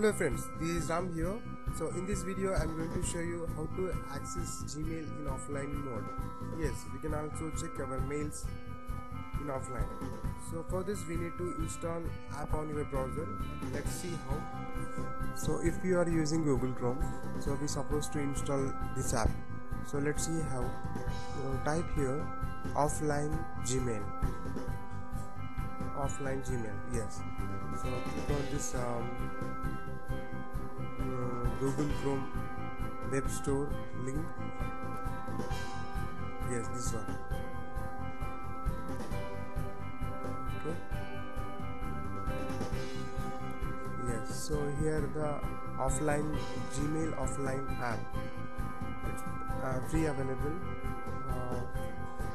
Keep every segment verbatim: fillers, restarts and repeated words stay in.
Hello friends, this is Ram here. So in this video I am going to show you how to access Gmail in offline mode. Yes, we can also check our mails in offline. So for this we need to install app on your browser. Let's see how. So if you are using Google Chrome, so we are supposed to install this app. So let's see how. So type here offline Gmail. Offline Gmail, yes. So click on this um, uh, Google Chrome Web Store link. Yes, this one. Okay. Yes. So here the offline Gmail offline app. Uh, free available. Uh,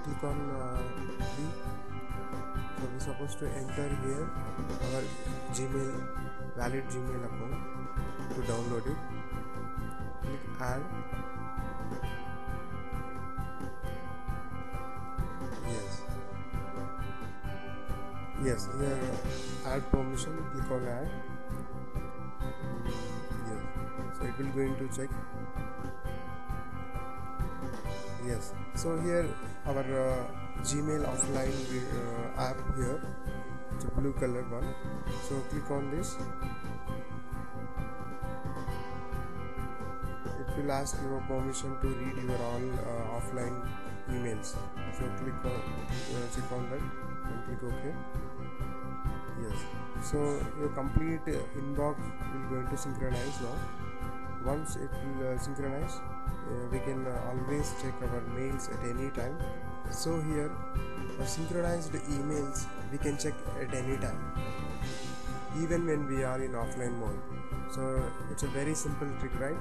click on uh, free. So we are supposed to enter here our Gmail, valid Gmail account to download it. Click add. Yes. Yes, here add permission, click on add. Yes. So it will go into check. Yes. So here our uh, Gmail offline uh, app here, the blue color one. So click on this. It will ask your permission to read your all uh, offline emails. So click on uh, check on that and click OK. Yes. So your complete uh, inbox will going to synchronize now. Once it will uh, synchronize, uh, we can uh, always check our mails at any time. So here for synchronized emails we can check at any time, even when we are in offline mode. So it's a very simple trick, right?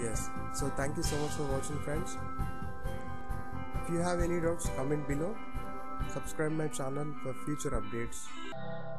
Yes. So thank you so much for watching, friends. If you have any doubts, comment below. Subscribe my channel for future updates.